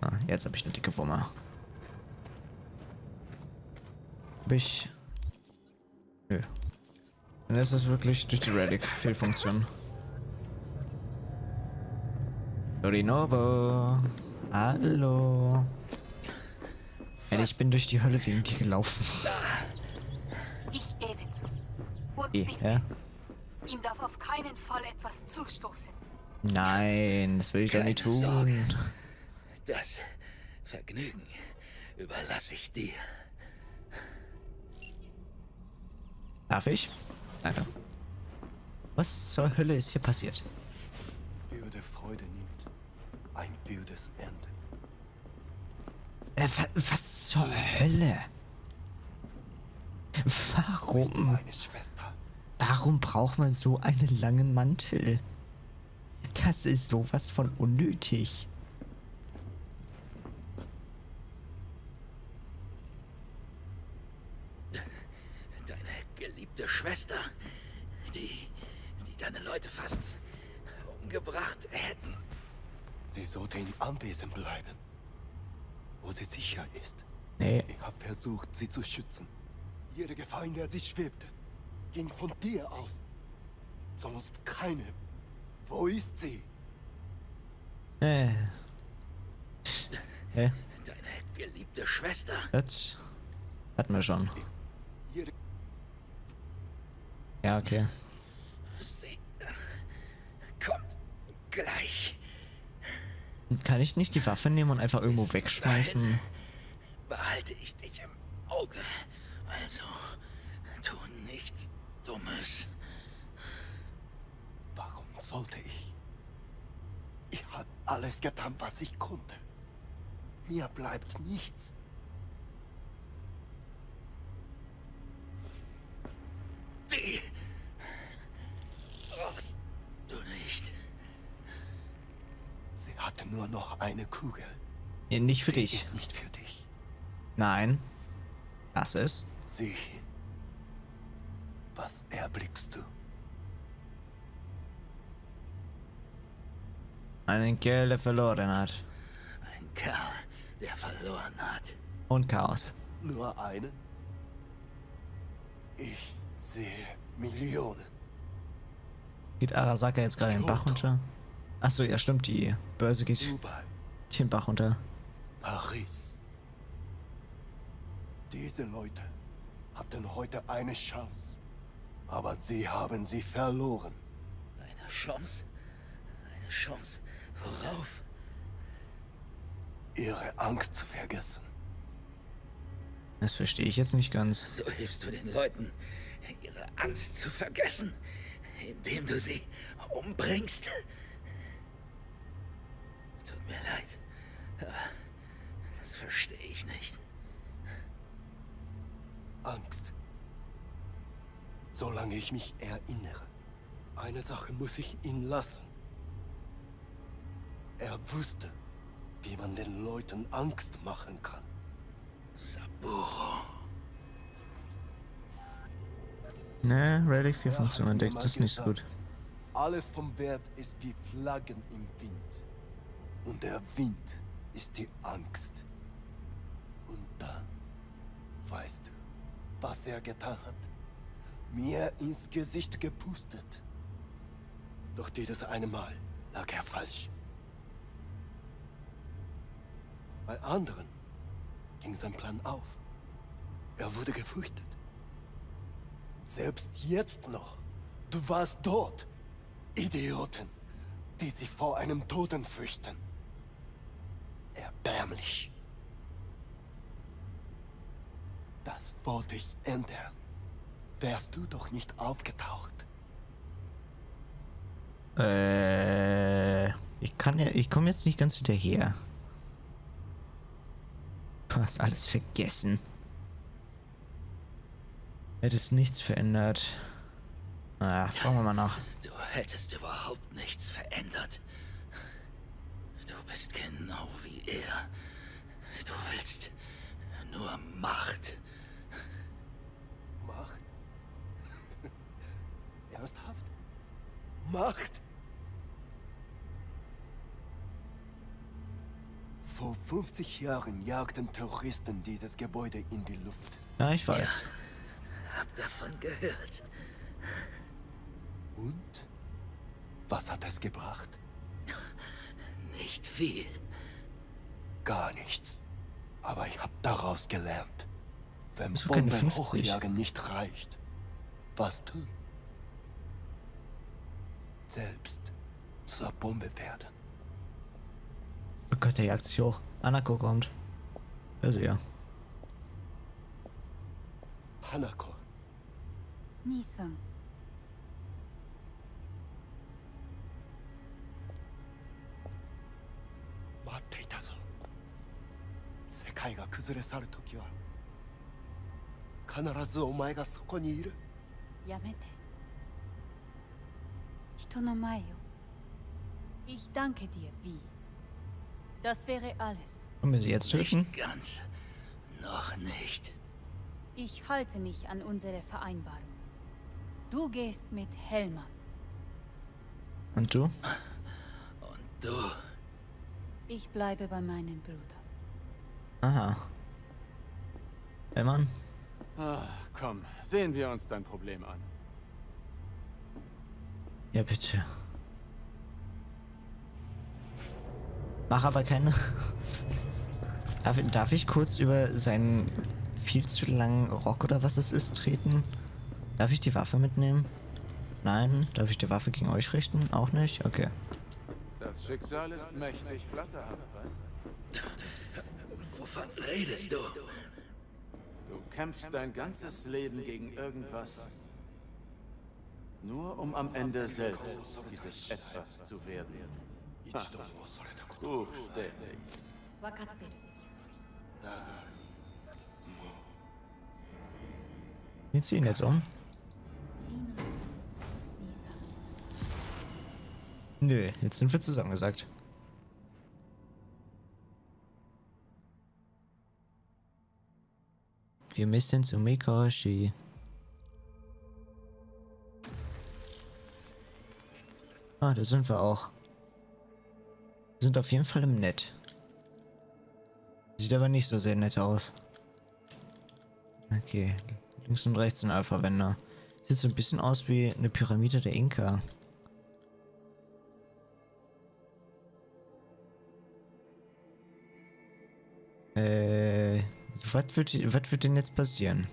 Ah, jetzt habe ich eine dicke Wumme. Hab ich... Nö. Dann ist das wirklich durch die Relic-Fehlfunktion. Dorinobo. Hallo. Alter, ich bin durch die Hölle wegen dir gelaufen. Ich ebenso. Und bitte, ja? Ihm darf auf keinen Fall etwas zustoßen. Nein, das will ich doch nicht tun. Sorge. Das Vergnügen überlasse ich dir. Darf ich? Danke. Was zur Hölle ist hier passiert? Würde Freude nimmt, ein wildes Ende. Was zur Hölle? Warum? Warum braucht man so einen langen Mantel? Das ist sowas von unnötig. Deine geliebte Schwester, die deine Leute fast umgebracht hätten. Sie sollte in Anwesen bleiben, wo sie sicher ist. Nee. Ich habe versucht, sie zu schützen. Jede Gefahr, in der sie schwebte, ging von dir aus. Sonst keine. Wo ist sie? Deine geliebte Schwester. Jetzt hatten wir schon. Ja, okay. Sie kommt gleich. Kann ich nicht die Waffe nehmen und einfach irgendwo wegschmeißen? Behalte ich dich im Auge. Also, tu nichts Dummes. Warum sollte ich? Ich habe alles getan, was ich konnte. Mir bleibt nichts. Die brauchst du nicht. Sie hatte nur noch eine Kugel. Ja, nicht für dich. Die ist nicht für dich. Nein. Das ist. Sieh hin. Was erblickst du? Einen Kerl, der verloren hat. Ein Kerl, der verloren hat. Und Chaos. Nur einen? Ich sehe Millionen. Geht Arasaka jetzt gerade den Bach runter? Achso, ja stimmt, die Börse geht Dubai, den Bach runter. Paris. Diese Leute hatten heute eine Chance, aber sie haben sie verloren. Eine Chance? Eine Chance? Worauf? Ihre Angst zu vergessen. Das verstehe ich jetzt nicht ganz. So hilfst du den Leuten, ihre Angst zu vergessen, indem du sie umbringst? Tut mir leid, aber das verstehe ich nicht. Angst. Solange ich mich erinnere, eine Sache muss ich ihn lassen. Er wusste, wie man den Leuten Angst machen kann. Saburo. Ne, Relic 4 Funktionen deckt das nicht so gut. Alles vom Wert ist wie Flaggen im Wind. Und der Wind ist die Angst. Und dann weißt du, was er getan hat. Mir ins Gesicht gepustet. Doch dieses eine Mal lag er falsch. Bei anderen ging sein Plan auf. Er wurde gefürchtet. Selbst jetzt noch. Du warst dort. Idioten, die sich vor einem Toten fürchten. Erbärmlich. Das wollte ich ändern. Wärst du doch nicht aufgetaucht. Ich komme jetzt nicht ganz hinterher. Du hast alles vergessen. Hättest nichts verändert. Naja, schauen wir mal nach. Du hättest überhaupt nichts verändert. Du bist genau wie er. Du willst nur Macht. Macht? Ernsthaft? Macht? Vor 50 Jahren jagten Terroristen dieses Gebäude in die Luft. Ja, ich weiß. Ja, hab davon gehört. Und? Was hat es gebracht? Nicht viel. Gar nichts. Aber ich habe daraus gelernt. Wenn Bomben hochjagen nicht reicht, was tun? Selbst zur Bombe werden. Oh Gott, der jagt sich hoch. Hanako kommt. Also ja. Hanako. Nisan. Ich danke dir, wie. Das wäre alles. Können wir sie jetzt töten? Nicht ganz. Noch nicht. Ich halte mich an unsere Vereinbarung. Du gehst mit Helma. Und du? Und du? Ich bleibe bei meinem Bruder. Aha. Hey Mann. Ach, komm, sehen wir uns dein Problem an. Ja, bitte. Mach aber keine... Darf ich kurz über seinen viel zu langen Rock oder was es ist treten? Darf ich die Waffe mitnehmen? Nein. Darf ich die Waffe gegen euch richten? Auch nicht? Okay. Das Schicksal ist mächtig flatterhaft, was? Wovon redest du? Du kämpfst dein ganzes Leben gegen irgendwas. Nur um am Ende selbst dieses Etwas zu werden. Ah, buchstäblich. Wir ziehen jetzt um. Nö, jetzt sind wir zusammengesackt. Wir müssen zu Mikoshi. Ah, da sind wir auch. Wir sind auf jeden Fall im Nett. Sieht aber nicht so sehr nett aus. Okay, links und rechts sind Alpha-Wände. Sieht so ein bisschen aus wie eine Pyramide der Inka. Was wird denn jetzt passieren?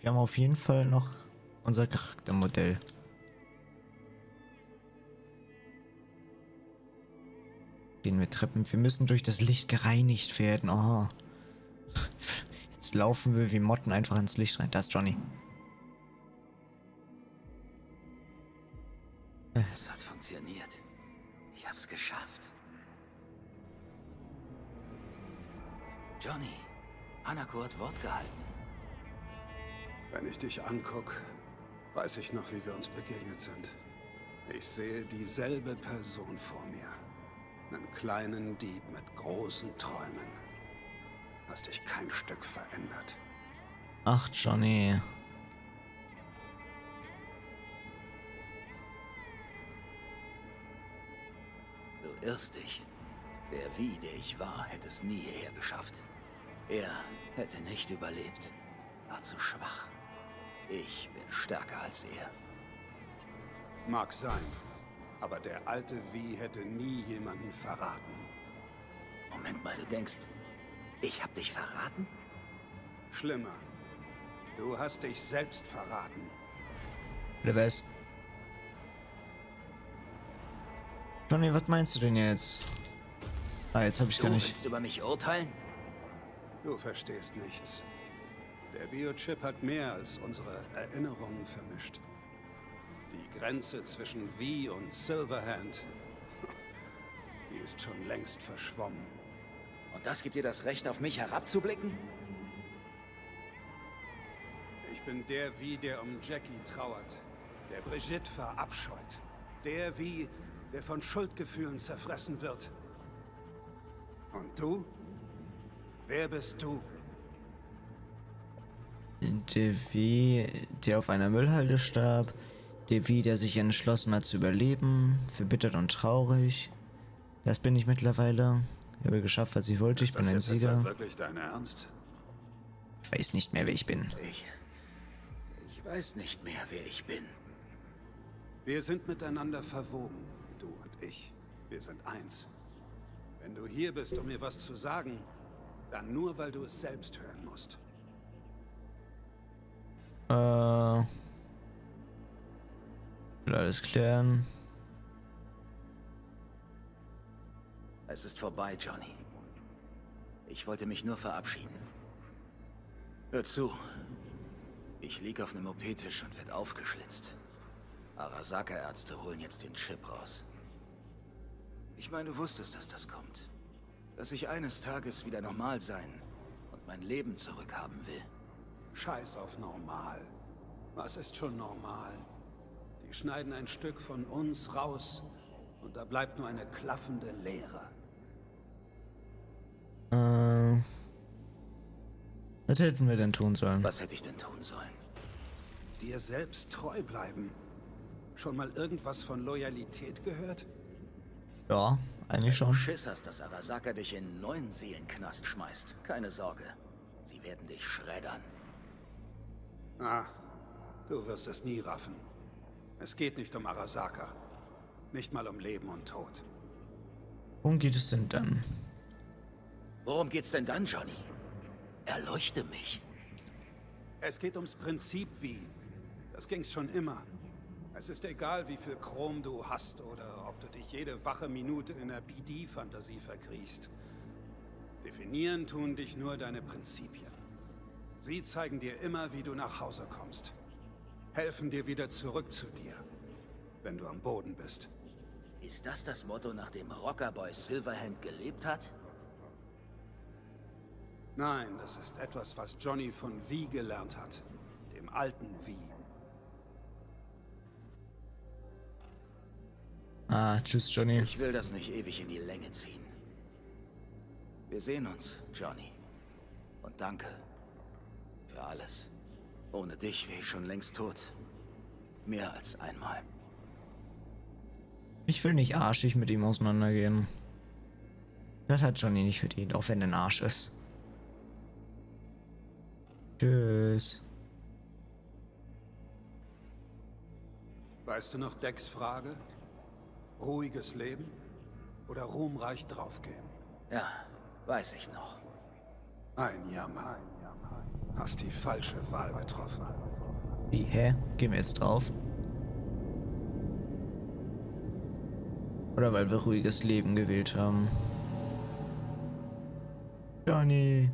Wir haben auf jeden Fall noch unser Charaktermodell. Gehen wir Treppen. Wir müssen durch das Licht gereinigt werden. Oh. Jetzt laufen wir wie Motten einfach ins Licht rein. Da ist Johnny. Es hat funktioniert. Ich hab's geschafft. Johnny. Hanako hat Wort gehalten. Wenn ich dich angucke, weiß ich noch, wie wir uns begegnet sind. Ich sehe dieselbe Person vor mir. Einen kleinen Dieb mit großen Träumen. Hast dich kein Stück verändert. Ach, Johnny. Du irrst dich. Der Wie, der ich war, hätte es nie hierher geschafft. Er hätte nicht überlebt, war zu schwach. Ich bin stärker als er. Mag sein, aber der alte Wie hätte nie jemanden verraten. Moment mal, du denkst, ich hab dich verraten? Schlimmer, du hast dich selbst verraten. Wer weiß. Johnny, was meinst du denn jetzt? Ah, jetzt hab ich gar nicht... Du willst über mich urteilen? Du verstehst nichts. Der Biochip hat mehr als unsere Erinnerungen vermischt. Die Grenze zwischen Wie und Silverhand, die ist schon längst verschwommen. Und das gibt dir das Recht, auf mich herabzublicken? Ich bin der Wie, der um Jackie trauert, der Brigitte verabscheut, der Wie, der von Schuldgefühlen zerfressen wird. Und du? Wer bist du? Der Wie, der auf einer Müllhalde starb. Der Wie, der sich entschlossen hat zu überleben. Verbittert und traurig. Das bin ich mittlerweile. Ich habe geschafft, was ich wollte. Ich bin ein Sieger. Wirklich dein Ernst? Ich weiß nicht mehr, wer ich bin. Ich weiß nicht mehr, wer ich bin. Wir sind miteinander verwoben, du und ich. Wir sind eins. Wenn du hier bist, um mir was zu sagen, dann nur, weil du es selbst hören musst. Ich will alles klären. Es ist vorbei, Johnny. Ich wollte mich nur verabschieden. Hör zu. Ich liege auf einem OP-Tisch und werde aufgeschlitzt. Arasaka-Ärzte holen jetzt den Chip raus. Ich meine, du wusstest, dass das kommt. Dass ich eines Tages wieder normal sein und mein Leben zurückhaben will. Scheiß auf normal. Was ist schon normal? Die schneiden ein Stück von uns raus und da bleibt nur eine klaffende Leere. Was hätten wir denn tun sollen? Was hätte ich denn tun sollen? Dir selbst treu bleiben. Schon mal irgendwas von Loyalität gehört? Ja, eigentlich schon. Wenn du Schiss hast, dass Arasaka dich in 9 Seelenknast schmeißt. Keine Sorge. Sie werden dich schreddern. Ah, du wirst es nie raffen. Es geht nicht um Arasaka. Nicht mal um Leben und Tod. Worum geht es denn dann? Worum geht's denn dann, Johnny? Erleuchte mich. Es geht ums Prinzip wie. Das ging's schon immer. Es ist egal, wie viel Chrom du hast oder ob du dich jede wache Minute in der BD-Fantasie verkriechst. Definieren tun dich nur deine Prinzipien. Sie zeigen dir immer, wie du nach Hause kommst. Helfen dir wieder zurück zu dir, wenn du am Boden bist. Ist das das Motto, nach dem Rockerboy Silverhand gelebt hat? Nein, das ist etwas, was Johnny von V gelernt hat. Dem alten V. Ah, tschüss, Johnny. Ich will das nicht ewig in die Länge ziehen. Wir sehen uns, Johnny. Und danke für alles. Ohne dich wäre ich schon längst tot. Mehr als einmal. Ich will nicht arschig mit ihm auseinandergehen. Das hat Johnny nicht verdient, auch wenn er ein Arsch ist. Tschüss. Weißt du noch Dex' Frage? Ruhiges Leben oder ruhmreich draufgehen? Ja, weiß ich noch. Ein Jammer. Hast die falsche Wahl getroffen. Wie, hä? Gehen wir jetzt drauf? Oder weil wir ruhiges Leben gewählt haben? Johnny.